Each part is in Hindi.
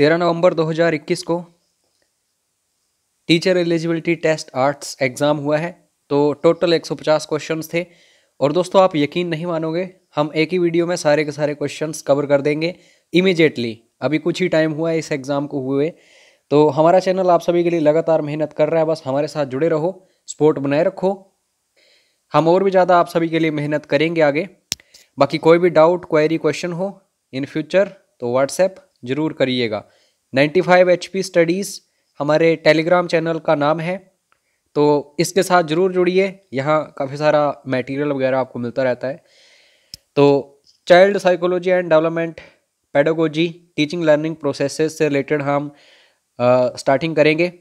13 नवंबर 2021 को teacher eligibility test arts exam हुआ है। तो टोटल 150 क्वेश्चंस थे और दोस्तों आप यकीन नहीं मानोगे, हम एक ही वीडियो में सारे के सारे क्वेश्चंस कवर कर देंगे इमीडिएटली। अभी कुछ ही टाइम हुआ है इस एग्ज़ाम को हुए। तो हमारा चैनल आप सभी के लिए लगातार मेहनत कर रहा है, बस हमारे साथ जुड़े रहो, सपोर्ट बनाए रखो, हम और भी ज़्यादा आप सभी के लिए मेहनत करेंगे आगे। बाकी कोई भी डाउट, क्वेरी, क्वेश्चन हो इन फ्यूचर तो व्हाट्सएप ज़रूर करिएगा। 95HP स्टडीज़ हमारे टेलीग्राम चैनल का नाम है, तो इसके साथ ज़रूर जुड़िए। यहाँ काफ़ी सारा मटेरियल वगैरह आपको मिलता रहता है। तो child psychology and development, pedagogy, teaching learning processes से रिलेटेड हम स्टार्टिंग करेंगे।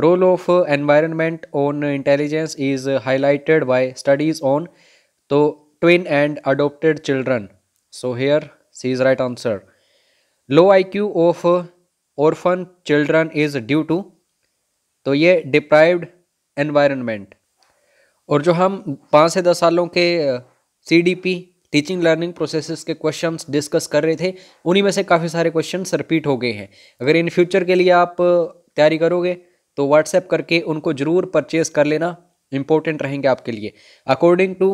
Role of environment on intelligence is highlighted by studies on तो twin and adopted children, so here C is right answer. Low IQ of orphan children is due to तो ये deprived environment। और जो हम 5 से 10 सालों के CDP टीचिंग लर्निंग प्रोसेसेस के क्वेश्चंस डिस्कस कर रहे थे, उन्हीं में से काफ़ी सारे क्वेश्चंस रिपीट हो गए हैं। अगर इन फ्यूचर के लिए आप तैयारी करोगे तो व्हाट्सएप करके उनको ज़रूर परचेज कर लेना, इंपॉर्टेंट रहेंगे आपके लिए। According to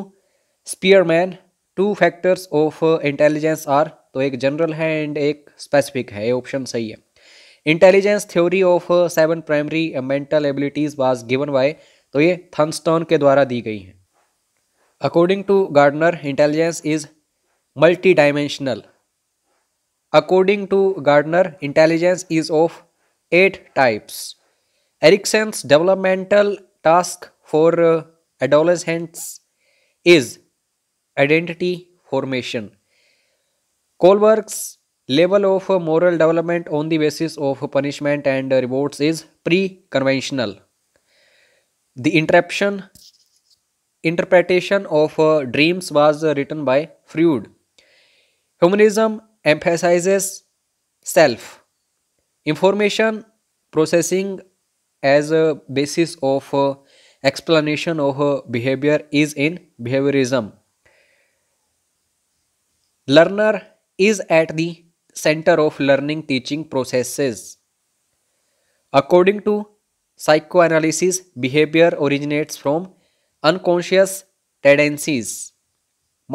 Spearman 2 factors of intelligence are, तो एक जनरल है एंड एक स्पेसिफिक है, ये ऑप्शन सही है। Intelligence theory of 7 primary mental abilities was given by, तो ये थर्नस्टोन के द्वारा दी गई है। According to Gardner intelligence is multi dimensional, according to Gardner intelligence is of 8 types. Erikson's developmental task for adolescents is identity formation. Kohlberg's level of moral development on the basis of punishment and rewards is pre-conventional. The interpretation of dreams was written by Freud. Humanism emphasizes self information processing as a basis of explanation of behavior is in behaviorism. Learner is at the center of learning teaching processes. According to psychoanalysis, behavior originates from unconscious tendencies.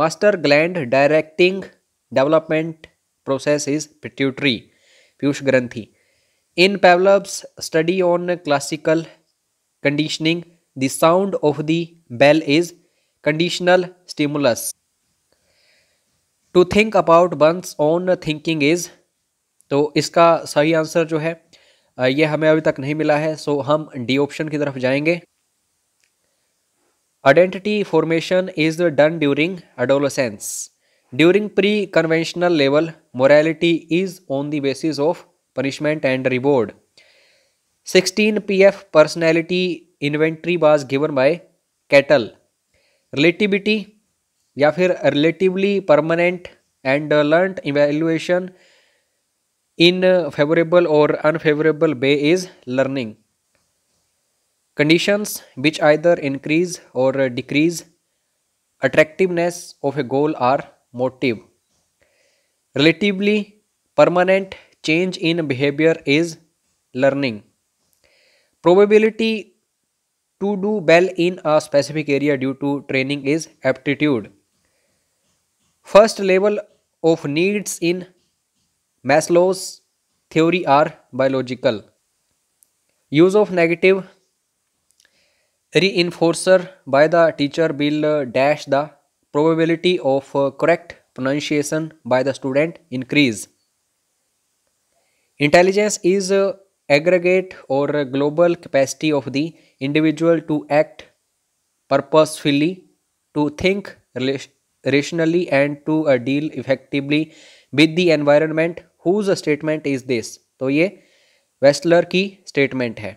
Master gland directing development process is pituitary, Piyush Granthi. In Pavlov's study on classical conditioning, the sound of the bell is conditional stimulus. To think about once on thinking is, तो इसका सही आंसर जो है ये हमें अभी तक नहीं मिला है, सो हम डी ऑप्शन की तरफ जाएंगे। Identity formation is done during adolescence. During pre conventional level morality is on the basis of punishment and reward. 16 PF personality inventory was given by Cattell. Relativity या फिर relatively permanent and learned evaluation in favorable or unfavorable way is learning. Conditions which either increase or decrease attractiveness of a goal are motive. Relatively permanent change in behavior is learning. Probability to do well in a specific area due to training is aptitude. First level of needs in Maslow's theory are biological. Use of negative reinforcer by the teacher will dash the probability of correct pronunciation by the student increase. Intelligence is aggregate or global capacity of the individual to act purposefully, to think rationally and to deal effectively with the environment. Whose statement is this? तो ये वेस्लर की statement है।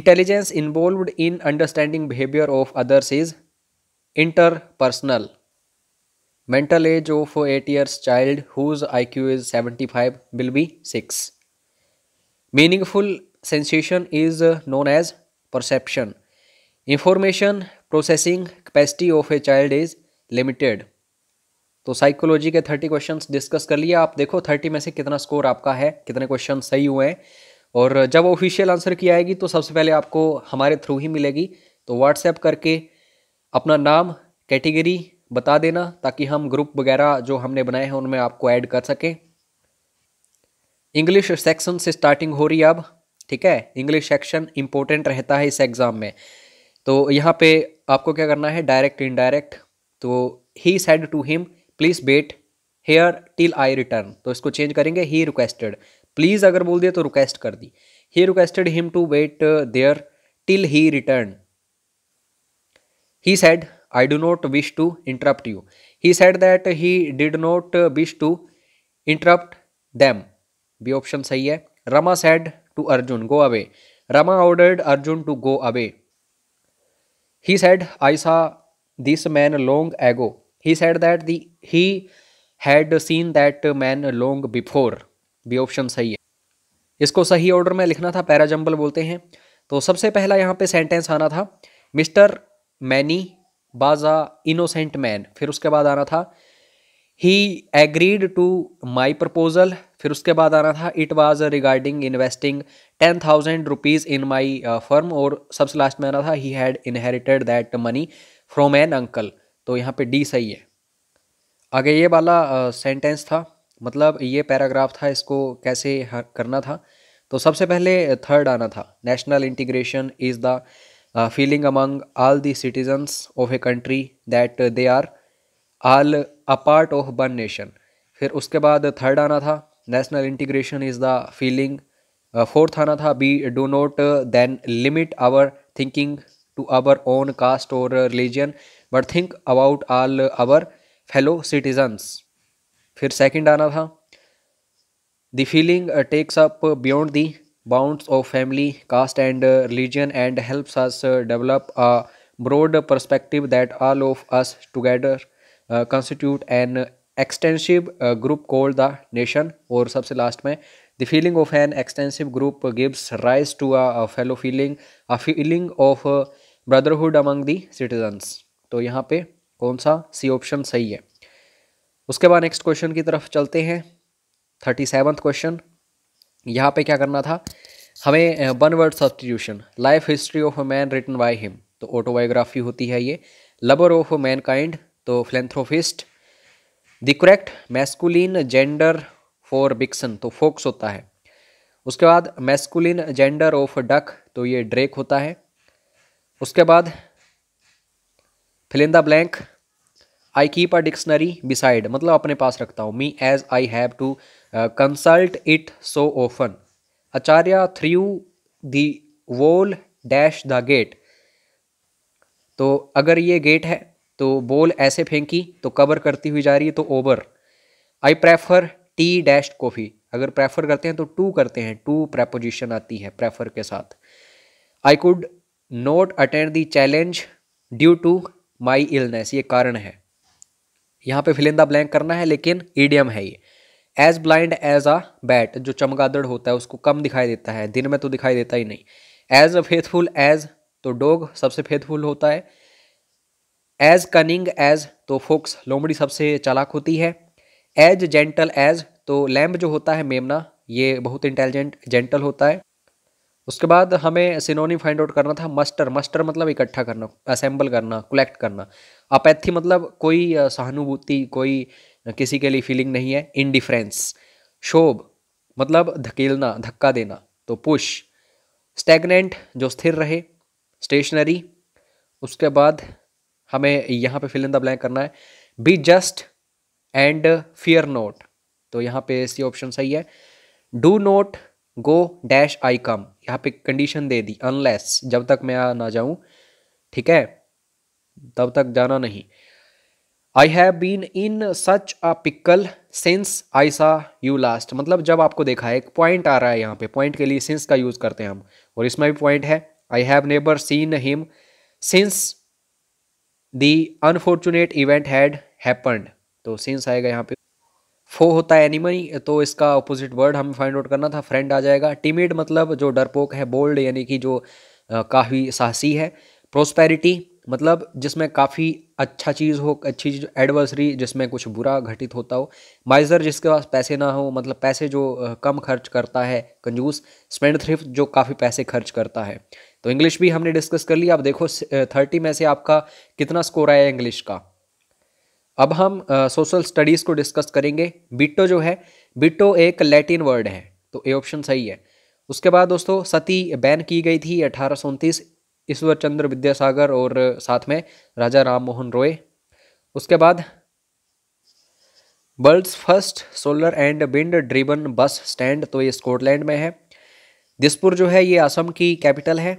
Intelligence involved in understanding behavior of others is interpersonal. Mental age of 8 years child whose IQ is 75 will be 6. Meaningful sensation is known as perception. Information processing capacity of a child is limited. तो साइकोलॉजी के 30 क्वेश्चंस डिस्कस कर लिए। आप देखो 30 में से कितना स्कोर आपका है, कितने क्वेश्चन सही हुए हैं, और जब ऑफिशियल आंसर की आएगी तो सबसे पहले आपको हमारे थ्रू ही मिलेगी। तो व्हाट्सएप करके अपना नाम, कैटेगरी बता देना ताकि हम ग्रुप वगैरह जो हमने बनाए हैं उनमें आपको ऐड कर सकें। इंग्लिश सेक्शन से स्टार्टिंग हो रही है अब, ठीक है। इंग्लिश सेक्शन इम्पोर्टेंट रहता है इस एग्ज़ाम में। तो यहाँ पे आपको क्या करना है, डायरेक्ट इनडायरेक्ट। तो he said to him please wait here till I return, तो इसको चेंज करेंगे ही रिक्वेस्टेड। प्लीज़ अगर बोल दिया तो रिक्वेस्ट कर दी, he requested him to wait there till he return. He said I do not wish to interrupt you. He said that he did not wish to interrupt them. B option सही है। Rama said to Arjun, go away. Rama ordered Arjun to go away. He said, I saw this man long ago. He said that he had seen that man long before. B option सही है। इसको सही ऑर्डर में लिखना था, पैराजंबल बोलते हैं। तो सबसे पहला यहाँ पे सेंटेंस आना था मिस्टर मैनी बाजा इनोसेंट मैन, फिर उसके बाद आना था he agreed to my proposal, फिर उसके बाद आना था it was regarding investing 10,000 rupees in my firm, और सबसे लास्ट में आना था he had inherited that money from an uncle. तो यहाँ पे डी सही है। आगे ये वाला सेंटेंस था, मतलब ये पैराग्राफ था, इसको कैसे करना था। तो सबसे पहले थर्ड आना था, national integration is the feeling among all the citizens of a country that they are all a part of one nation. फिर उसके बाद थर्ड आना था national integration is the feeling. Fourth आना था we do not then limit our thinking to our own caste or religion but think about all our fellow citizens. फिर सेकेंड आना था the feeling takes up beyond the bounds of family, caste and religion and helps us develop a broad perspective that all of us together constitute an extensive group called the nation. और सबसे लास्ट में the feeling of an extensive group gives rise to a fellow feeling, a feeling of brotherhood among the citizens. तो यहाँ पे कौन सा सी ऑप्शन सही है। उसके बाद नेक्स्ट क्वेश्चन की तरफ चलते हैं, 37वां क्वेश्चन। यहाँ पे क्या करना था हमें, one word substitution, life history of a man written by him, तो ऑटोबायोग्राफी होती है ये, लवर ऑफ मैनकाइंड, तो philanthropist, the correct masculine gender for vixen, तो फोक्स होता है, उसके बाद मैस्कुलिन जेंडर ऑफ डक, तो ये ड्रेक होता है, उसके बाद fill in the blank, I keep a dictionary beside, मतलब अपने पास रखता हूँ, me as I have to consult it so often, आचार्य through the wall dash the gate, तो अगर ये गेट है तो बॉल ऐसे फेंकी तो कवर करती हुई जा रही है, तो over, I prefer tea dash coffee, अगर प्रेफर करते हैं तो टू करते हैं, टू प्रेपोजिशन आती है प्रेफर के साथ, I could not attend the challenge due to my illness, ये कारण है। यहाँ पे फिल इन द ब्लैंक करना है लेकिन ईडियम है ये, as blind as a bat, जो चमगादड़ होता है उसको कम दिखाई देता है, दिन में तो दिखाई देता ही नहीं, एज फेथफुल एज, तो डॉग सबसे फेथफुल होता है, एज कनिंग एज, तो फॉक्स लोमड़ी सबसे चालाक होती है, एज जेंटल एज, तो लैम्ब जो होता है मेमना ये बहुत इंटेलिजेंट जेंटल होता है। उसके बाद हमें सिनोनिम फाइंड आउट करना था, मस्टर, मस्टर मतलब इकट्ठा करना, असेंबल करना, कलेक्ट करना, अपैथी मतलब कोई सहानुभूति, कोई किसी के लिए फीलिंग नहीं है, इंडिफरेंस, शोभ मतलब धकेलना, धक्का देना, तो पुश, स्टैग्नेंट जो स्थिर रहे, स्टेशनरी, उसके बाद हमें यहाँ पे फिल इन द ब्लैंक करना है, be just and fear not, तो यहाँ पे सी ऑप्शन सही है, do not go dash I come, यहाँ पे कंडीशन दे दी अनलेस, जब तक मैं ना जाऊँ, ठीक है तब तक जाना नहीं, I have been in such a pickle since I saw you last, मतलब जब आपको देखा है, एक पॉइंट आ रहा है यहाँ पे, पॉइंट के लिए सिंस का यूज़ करते हैं हम, और इसमें भी पॉइंट है, I have never seen him since the unfortunate event had happened, तो सिंस आएगा यहाँ पे। फो होता है एनिमल, तो इसका अपोजिट वर्ड हमें फाइंड आउट करना था, फ्रेंड आ जाएगा, टिमिड मतलब जो डरपोक है, बोल्ड यानी कि जो काफ़ी साहसी है, प्रोस्पेरिटी मतलब जिसमें काफ़ी अच्छा चीज़ हो, अच्छी चीज़। एडवर्सरी जिसमें कुछ बुरा घटित होता हो। माइजर जिसके पास पैसे ना हो, मतलब पैसे जो कम खर्च करता है। कंजूस, स्पेंडथ्रिफ्ट जो काफ़ी पैसे खर्च करता है। तो इंग्लिश भी हमने डिस्कस कर लिया। आप देखो 30 में से आपका कितना स्कोर आया इंग्लिश का। अब हम सोशल स्टडीज़ को डिस्कस करेंगे। बिट्टो जो है, बिट्टो एक लैटिन वर्ड है, तो ए ऑप्शन सही है। उसके बाद दोस्तों सती बैन की गई थी 1829, ईश्वर चंद्र विद्यासागर और साथ में राजा राम मोहन रॉय। उसके बाद world's first solar and wind driven bus stand, तो ये स्कॉटलैंड में है। दिसपुर जो है ये असम की कैपिटल है।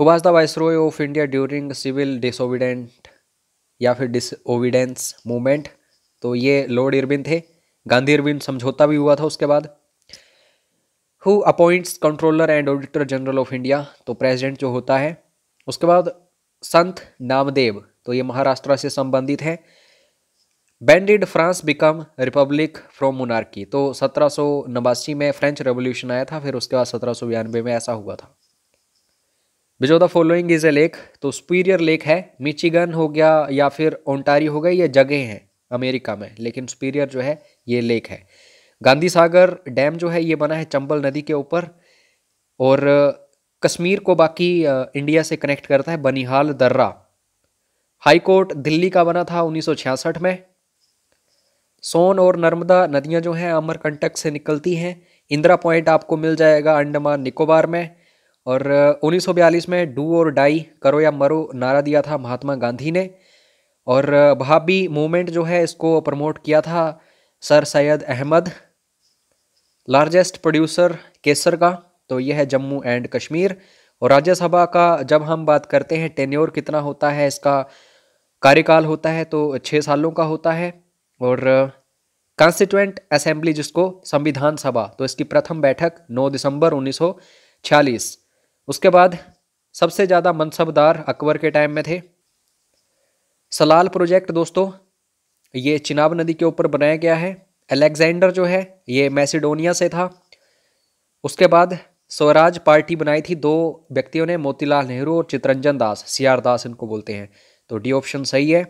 Who was the viceroy of India during civil disobedient या फिर डिसओबीडेंस मूवमेंट, तो ये लॉर्ड इरविन थे। गांधी इरविन समझौता भी हुआ था। उसके बाद who appoints controller and auditor general of India, तो प्रेसिडेंट जो होता है। उसके बाद संत नामदेव, तो ये महाराष्ट्र से संबंधित है। When did France become republic from monarchy, तो 1789 में फ्रेंच रेवोल्यूशन आया था। फिर उसके बाद 1792 में ऐसा हुआ था। बिजो the following is a lake, तो सुपीरियर लेक है। मिचिगन हो गया या फिर ओंटारियो हो गया, ये जगह हैं अमेरिका में, लेकिन सुपीरियर जो है ये लेक है। गांधी सागर डैम जो है ये बना है चंबल नदी के ऊपर, और कश्मीर को बाकी इंडिया से कनेक्ट करता है बनिहाल दर्रा। हाई कोर्ट दिल्ली का बना था 1966 में। सोन और नर्मदा नदियां जो हैं अमरकंटक से निकलती हैं। इंदिरा पॉइंट आपको मिल जाएगा अंडमान निकोबार में। और 1942 में डू और डाई, करो या मरो नारा दिया था महात्मा गांधी ने। और भाभी मूवमेंट जो है इसको प्रमोट किया था sir Syed Ahmad. Largest producer केसर का, तो यह है जम्मू एंड कश्मीर। और राज्यसभा का जब हम बात करते हैं टेन्योर कितना होता है, इसका कार्यकाल होता है तो 6 सालों का होता है। और कॉन्स्टिट्यूएंट असेंबली जिसको संविधान सभा, तो इसकी प्रथम बैठक 9 दिसंबर 1946। उसके बाद सबसे ज़्यादा मनसबदार अकबर के टाइम में थे। सलाल प्रोजेक्ट दोस्तों ये चिनाब नदी के ऊपर बनाया गया है। अलेक्जेंडर जो है ये मैसेडोनिया से था। उसके बाद स्वराज पार्टी बनाई थी 2 व्यक्तियों ने, मोतीलाल नेहरू और चितरंजन दास, सीआर दास इनको बोलते हैं, तो डी ऑप्शन सही है।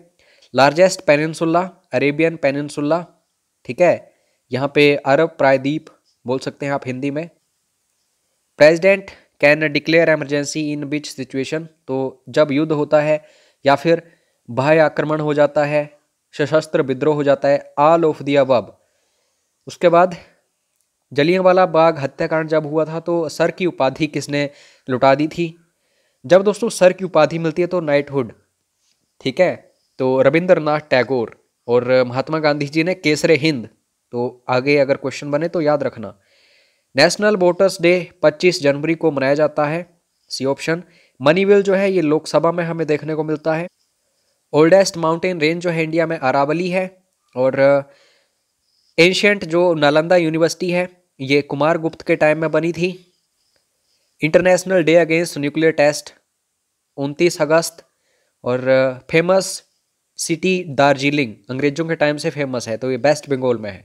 लार्जेस्ट पेनिनसुला, अरेबियन पेनिनसुला, ठीक है, यहाँ पे अरब प्रायद्वीप बोल सकते हैं आप हिंदी में। President can declare emergency in which situation, तो जब युद्ध होता है या फिर बाह्य आक्रमण हो जाता है, सशस्त्र विद्रोह हो जाता है, ऑल ऑफ द अबव। उसके बाद जलियांवाला बाग हत्याकांड जब हुआ था तो सर की उपाधि किसने लुटा दी थी। जब दोस्तों सर की उपाधि मिलती है तो नाइटहुड, ठीक है, तो रविंद्रनाथ टैगोर। और महात्मा गांधी जी ने केसरे हिंद, तो आगे अगर क्वेश्चन बने तो याद रखना। नेशनल वोटर्स डे 25 जनवरी को मनाया जाता है, सी ऑप्शन। मनीवेल जो है ये लोकसभा में हमें देखने को मिलता है। ओल्डेस्ट माउंटेन रेंज जो है इंडिया में अरावली है। और एंशियंट जो नालंदा यूनिवर्सिटी है ये कुमार गुप्त के टाइम में बनी थी। International day against nuclear test 29 August. और फेमस सिटी दार्जिलिंग अंग्रेजों के टाइम से फेमस है, तो ये वेस्ट बंगाल में है।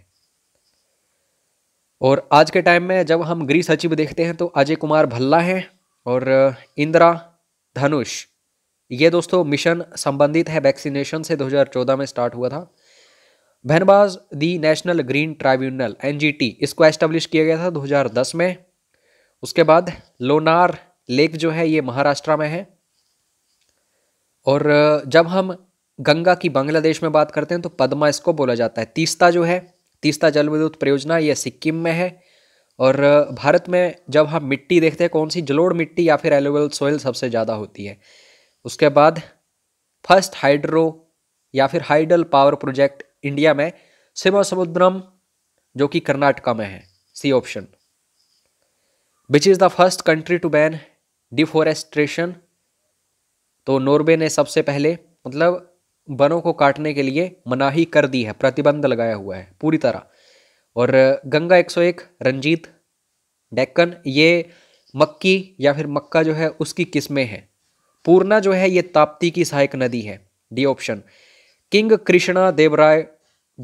और आज के टाइम में जब हम गृह सचिव देखते हैं तो अजय कुमार भल्ला हैं। और इंदिरा धनुष ये दोस्तों मिशन संबंधित है वैक्सीनेशन से, 2014 में स्टार्ट हुआ था। When was the national green tribunal NGT, इसको एस्टेब्लिश किया गया था 2010 में। उसके बाद लोनार लेक जो है ये महाराष्ट्र में है। और जब हम गंगा की बांग्लादेश में बात करते हैं तो पद्मा इसको बोला जाता है। तीस्ता जो है, तीस्ता जल विद्युत परियोजना ये सिक्किम में है। और भारत में जब हम मिट्टी देखते हैं कौन सी, जलोढ़ मिट्टी या फिर एलुवियल सॉइल सबसे ज़्यादा होती है। उसके बाद फर्स्ट हाइड्रो या फिर हाइडल पावर प्रोजेक्ट इंडिया में शिव समुद्रम जो कि कर्नाटका में है, C option. Which is the first country to ban deforestation, तो नॉर्वे ने सबसे पहले मतलब वनों को काटने के लिए मनाही कर दी है, प्रतिबंध लगाया हुआ है पूरी तरह। और गंगा 101 रंजीत डेक्कन ये मक्की या फिर मक्का जो है उसकी किस्में हैं। पूर्णा जो है ये ताप्ती की सहायक नदी है, D option. King Krishna Devaraya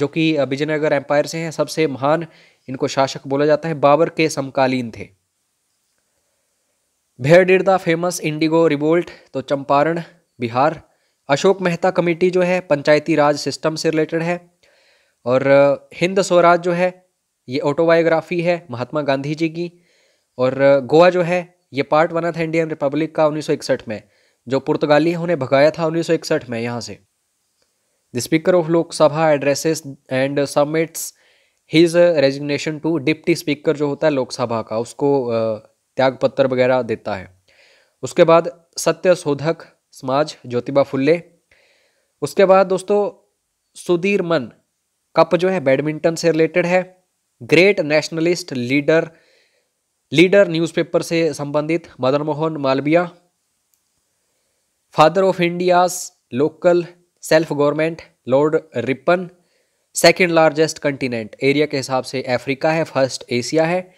जो कि विजयनगर एम्पायर से हैं, सबसे महान इनको शासक बोला जाता है, बाबर के समकालीन थे। where did the famous Indigo Revolt, तो चंपारण बिहार। अशोक मेहता कमेटी जो है पंचायती राज सिस्टम से रिलेटेड है। और हिंद स्वराज जो है ये ऑटोबायोग्राफी है महात्मा गांधी जी की। और गोवा जो है ये पार्ट बना था इंडियन रिपब्लिक का 1961 में, जो पुर्तगाली उन्हें भगाया था 1961 में यहाँ से। The speaker of Lok Sabha addresses and submits his resignation to, deputy speaker जो होता है लोकसभा का उसको त्यागपत्र वगैरह देता है। उसके बाद सत्य शोधक समाज ज्योतिबा फुल्ले। उसके बाद दोस्तों सुधीर मन कप जो है बैडमिंटन से रिलेटेड है। ग्रेट नेशनलिस्ट लीडर न्यूज़पेपर से संबंधित Madan Mohan Malaviya. Father of India's local self government Lord Ripon. Second largest continent area के हिसाब से अफ्रीका है, फर्स्ट एशिया है।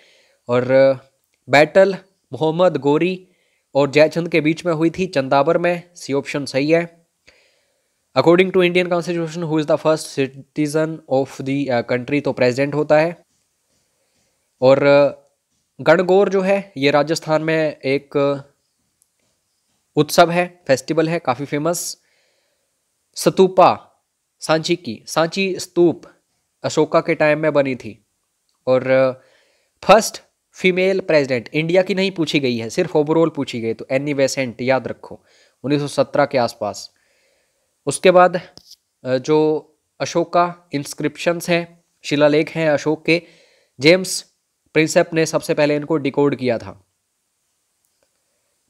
और बैटल मोहम्मद गोरी और जयचंद के बीच में हुई थी चंदावर में, सी ऑप्शन सही है। According to Indian constitution who is the first citizen of the country, तो प्रेसिडेंट होता है। और गणगौर जो है ये राजस्थान में एक उत्सव है, फेस्टिवल है काफ़ी फेमस। स्तूपा सांची की, सांची स्तूप अशोका के टाइम में बनी थी। और फर्स्ट फीमेल प्रेसिडेंट, इंडिया की नहीं पूछी गई है, सिर्फ ओवरऑल पूछी गई, तो एनी बेसेंट याद रखो 1917 के आसपास। उसके बाद जो अशोका इंस्क्रिप्शंस हैं, शिलालेख हैं अशोक के, जेम्स प्रिंसेप ने सबसे पहले इनको डिकोड किया था।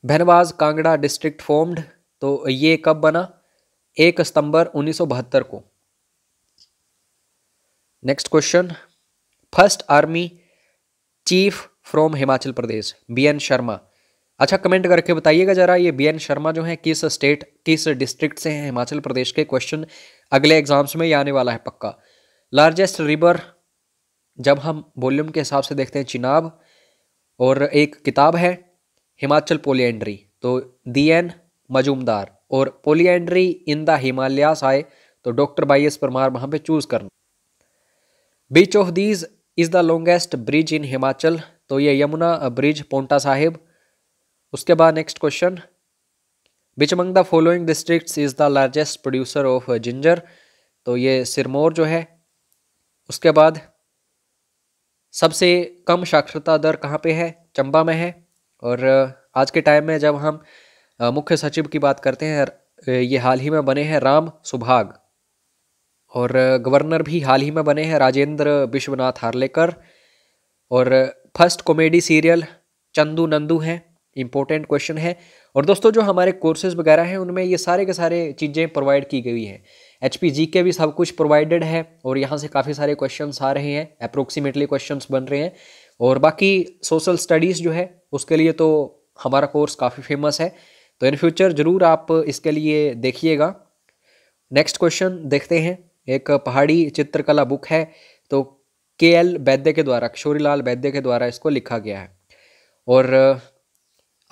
भनवाज कांगड़ा डिस्ट्रिक्ट फॉर्म्ड, तो ये कब बना, 1 सितंबर 1972 को। Next question, first army chief from Himachal Pradesh, BN Sharma. अच्छा कमेंट करके बताइएगा जरा ये बीएन शर्मा जो है किस स्टेट, किस डिस्ट्रिक्ट से हैं हिमाचल प्रदेश के। क्वेश्चन अगले एग्जाम्स में ये आने वाला है पक्का। लार्जेस्ट रिवर जब हम वॉल्यूम के हिसाब से देखते हैं चिनाब। और एक किताब है हिमाचल पोलियंड्री, तो डीएन मजूमदार। और पोलियंड्री इन द हिमालयास आए तो डॉक्टर बाईएस परमार वहाँ पे चूज करना। Which of these is the longest bridge in Himachal, तो ये यमुना ब्रिज पोंटा साहिब। उसके बाद next question, which among the following districts is the largest producer of ginger, तो ये सिरमौर जो है। उसके बाद सबसे कम साक्षरता दर कहाँ पे है, चंबा में है। और आज के टाइम में जब हम मुख्य सचिव की बात करते हैं, ये हाल ही में बने हैं राम सुभाग। और गवर्नर भी हाल ही में बने हैं राजेंद्र विश्वनाथ हार्लेकर। और first comedy serial Chandu Nandu हैं, इम्पोर्टेंट क्वेश्चन है। और दोस्तों जो हमारे कोर्सेज वगैरह हैं उनमें ये सारे के सारे चीज़ें प्रोवाइड की गई हैं, HPGK भी सब कुछ प्रोवाइडेड है। और यहाँ से काफ़ी सारे क्वेश्चंस आ रहे हैं, अप्रोक्सीमेटली क्वेश्चंस बन रहे हैं। और बाकी सोशल स्टडीज़ जो है उसके लिए तो हमारा कोर्स काफ़ी फेमस है, तो इन फ्यूचर ज़रूर आप इसके लिए देखिएगा। नेक्स्ट क्वेश्चन देखते हैं, एक पहाड़ी चित्रकला बुक है, तो KL वैद्य के द्वारा, किशोरीलाल वैद्य के द्वारा इसको लिखा गया है। और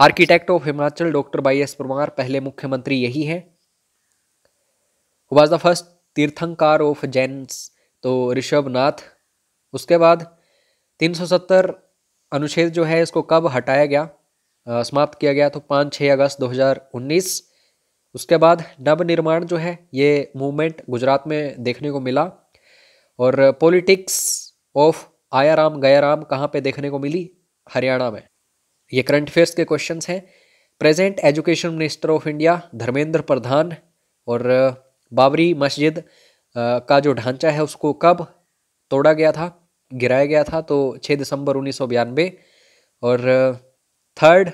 architect of Himachal doctor YS Parmar, पहले मुख्यमंत्री यही हैं। Who was the first तीर्थंकार of Jains, तो ऋषभनाथ। उसके बाद 370 अनुच्छेद जो है इसको कब हटाया गया, समाप्त किया गया, तो 5-6 अगस्त 2019। उसके बाद नवनिर्माण जो है ये मूवमेंट गुजरात में देखने को मिला। और पॉलिटिक्स ऑफ आयाराम गयाराम कहाँ पे देखने को मिली, हरियाणा में। ये करंट अफेयर्स के क्वेश्चंस हैं। Present education minister of India Dharmendra Pradhan. और बाबरी मस्जिद का जो ढांचा है उसको कब तोड़ा गया था, गिराया गया था, तो 6 दिसंबर 1992। और थर्ड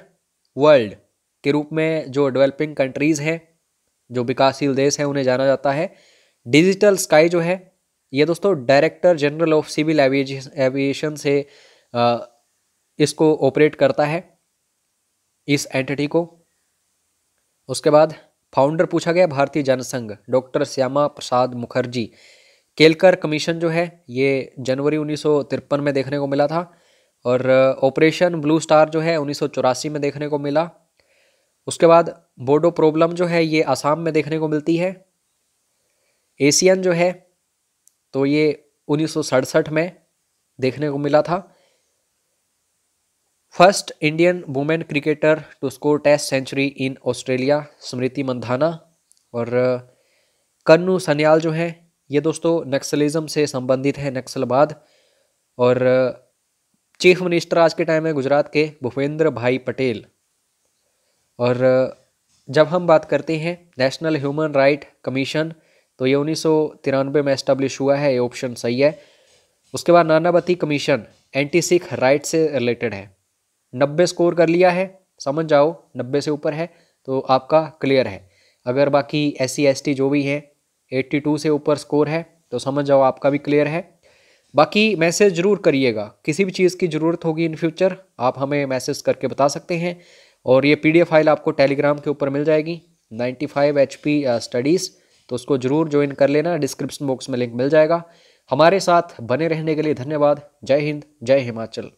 वर्ल्ड के रूप में जो डेवलपिंग कंट्रीज़ हैं, जो विकासशील देश हैं, उन्हें जाना जाता है। डिजिटल स्काई जो है ये दोस्तों director general of civil aviation से इसको ऑपरेट करता है, इस एंटिटी को। उसके बाद फाउंडर पूछा गया, भारतीय जनसंघ डॉक्टर श्यामा प्रसाद मुखर्जी। केलकर कमीशन जो है ये जनवरी 1953 में देखने को मिला था। और ऑपरेशन ब्लू स्टार जो है 1984 में देखने को मिला। उसके बाद बोडो प्रॉब्लम जो है ये असम में देखने को मिलती है। एशियन जो है तो ये 1967 में देखने को मिला था। First Indian women cricketer to score test century in Australia Smriti Mandhana. और कन्नू सन्याल जो हैं ये दोस्तों नक्सलिज्म से संबंधित है, नक्सलवाद। और चीफ मिनिस्टर आज के टाइम में गुजरात के भूपेंद्र भाई पटेल। और जब हम बात करते हैं नेशनल ह्यूमन राइट कमीशन, तो ये 1993 में एस्टेब्लिश हुआ है, ये ऑप्शन सही है। उसके बाद Nanavati commission anti Sikh riot से रिलेटेड है। 90 स्कोर कर लिया है, समझ जाओ 90 से ऊपर है तो आपका क्लियर है। अगर बाकी SC ST जो भी हैं 82 से ऊपर स्कोर है तो समझ जाओ आपका भी क्लियर है। बाकी मैसेज ज़रूर करिएगा, किसी भी चीज़ की ज़रूरत होगी इन फ्यूचर आप हमें मैसेज करके बता सकते हैं। और ये PDF फाइल आपको टेलीग्राम के ऊपर मिल जाएगी 95 HP स्टडीज़, तो उसको ज़रूर ज्वाइन कर लेना, डिस्क्रिप्शन बॉक्स में लिंक मिल जाएगा। हमारे साथ बने रहने के लिए धन्यवाद। जय हिंद, जय हिमाचल।